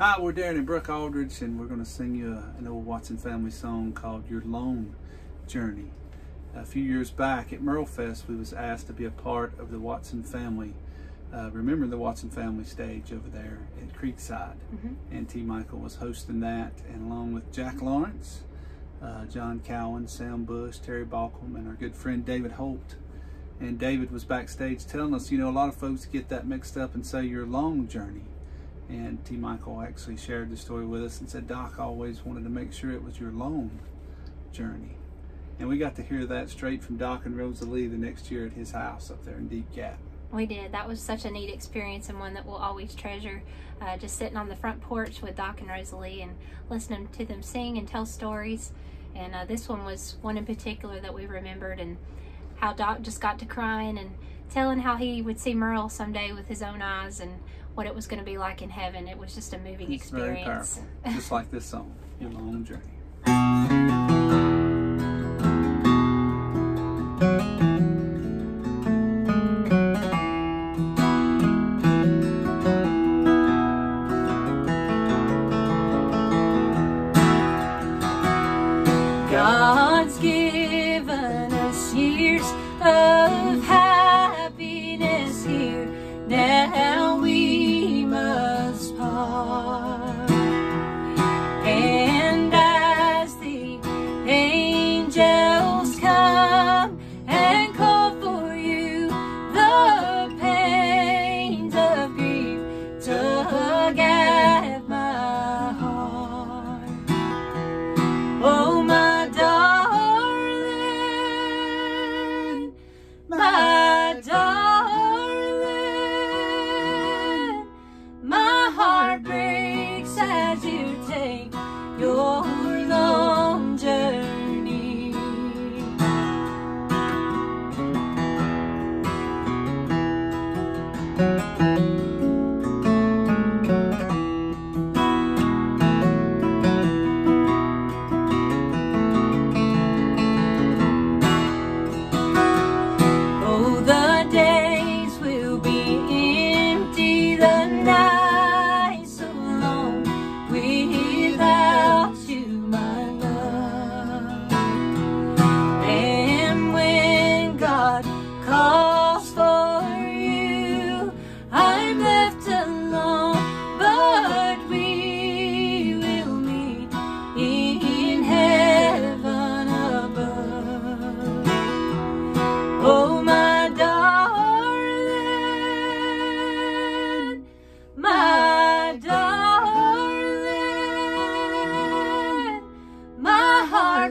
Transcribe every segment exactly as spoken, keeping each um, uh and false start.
Hi, we're Darin and Brooke Aldridge, and we're going to sing you a, an old Watson Family song called Your Lone Journey. A few years back at MerleFest, we was asked to be a part of the Watson Family, uh, remember the Watson Family stage over there at Creekside. Mm-hmm. And T. Michael was hosting that, and along with Jack Lawrence, uh, John Cowan, Sam Bush, Terry Baucom, and our good friend David Holt. And David was backstage telling us, you know, a lot of folks get that mixed up and say your long journey. And T. Michael actually shared the story with us and said, Doc always wanted to make sure it was your long journey. And we got to hear that straight from Doc and Rosalie the next year at his house up there in Deep Gap. We did. That was such a neat experience and one that we'll always treasure. Uh, just sitting on the front porch with Doc and Rosalie and listening to them sing and tell stories. And uh, this one was one in particular that we remembered, and how Doc just got to crying and telling how he would see Merle someday with his own eyes and what it was going to be like in heaven. It was just a moving it's experience. Very powerful. Just like this song, Your Long Journey. God's given us years of happiness here. Now we must part. And as the angels come and call for you, the pains of grief tug at my heart. Oh, my darling, my darling. Your long journey. Oh, the days will be empty, the night so long without.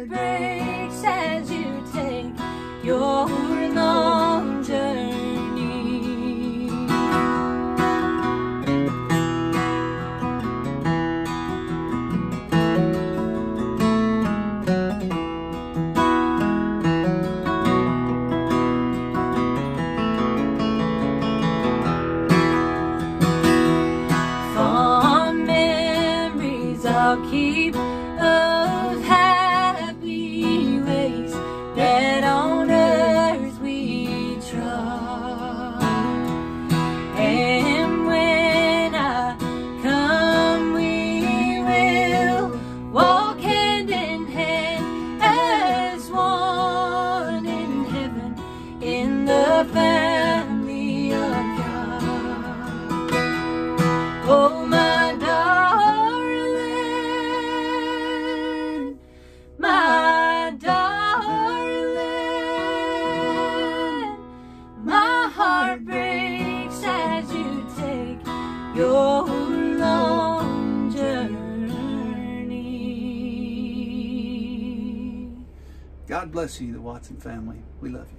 Breaks as you take your long journey. Fond memories I'll keep of happiness that on earth we trod, and when I come we will walk hand in hand as one in heaven in the family of God. Oh, my darling, my darling, breaks as you take your long journey. God bless you, the Watson family. We love you.